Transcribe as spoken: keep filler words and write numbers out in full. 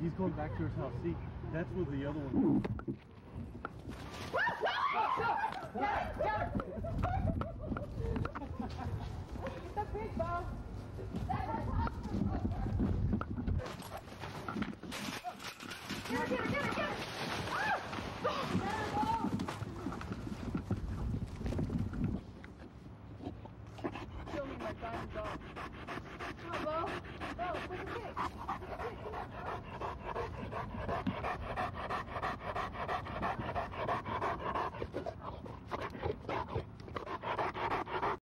He's going back to his house. See, that's where the other one is. It's a big ball. Get it, get it, get it, get it. Ah! Kill me, my dying dog. Come on, Bo. Bo, take a kick. Take a kick.